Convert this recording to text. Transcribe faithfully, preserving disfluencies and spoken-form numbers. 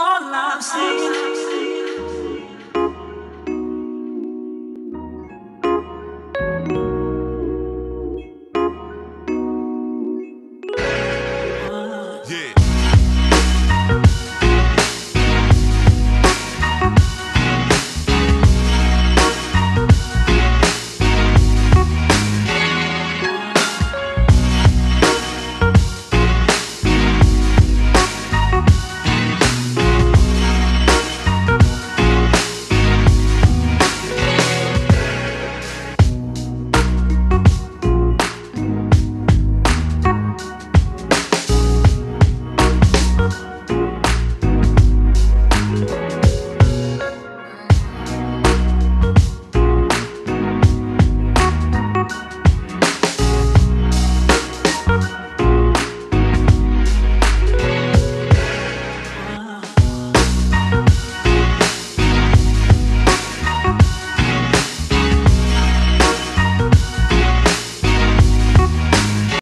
All I've seen.